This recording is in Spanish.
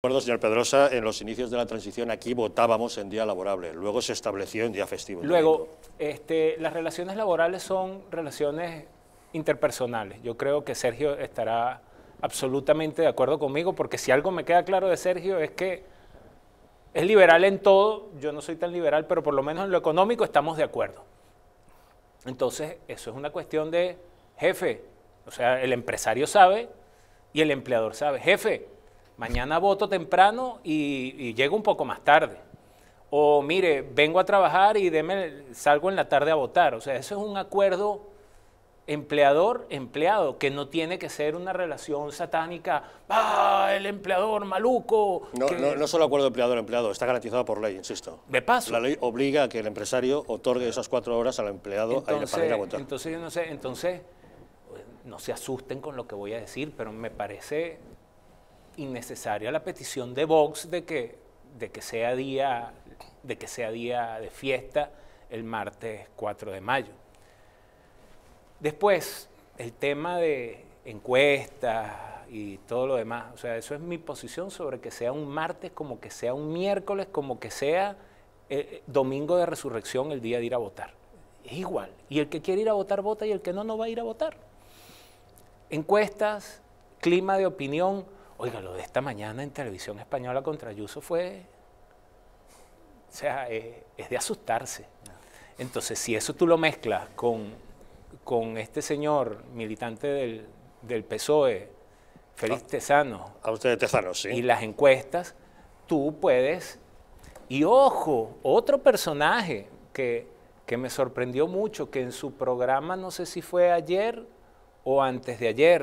Recuerdo, señor Pedrosa, en los inicios de la transición aquí votábamos en día laborable, luego se estableció en día festivo. Luego, las relaciones laborales son relaciones interpersonales. Yo creo que Sergio estará absolutamente de acuerdo conmigo, porque si algo me queda claro de Sergio es que es liberal en todo. Yo no soy tan liberal, pero por lo menos en lo económico estamos de acuerdo. Entonces, eso es una cuestión de jefe. O sea, el empresario sabe y el empleador sabe. Jefe, mañana voto temprano y llego un poco más tarde. O mire, vengo a trabajar y salgo en la tarde a votar. O sea, eso es un acuerdo empleador-empleado, que no tiene que ser una relación satánica. ¡Ah, el empleador maluco! No, no, no solo acuerdo empleador-empleado, está garantizado por ley, insisto. De paso. La ley obliga a que el empresario otorgue esas 4 horas al empleado para ir a votar. Entonces, yo no sé, no se asusten con lo que voy a decir, pero me parece innecesaria la petición de Vox de que sea día de fiesta el martes 4 de mayo. Después, el tema de encuestas y todo lo demás, o sea, eso es mi posición sobre que sea un martes, como que sea un miércoles, como que sea domingo de resurrección, el día de ir a votar. Es igual, y el que quiere ir a votar, vota, y el que no, no va a ir a votar. Encuestas, clima de opinión. Oiga, lo de esta mañana en Televisión Española contra Ayuso fue, o sea, es de asustarse. Entonces, si eso tú lo mezclas con este señor militante del PSOE, Félix Tezanos. A usted de Tezanos, sí. Y las encuestas, tú puedes. Y ojo, otro personaje que me sorprendió mucho, que en su programa, no sé si fue ayer o antes de ayer,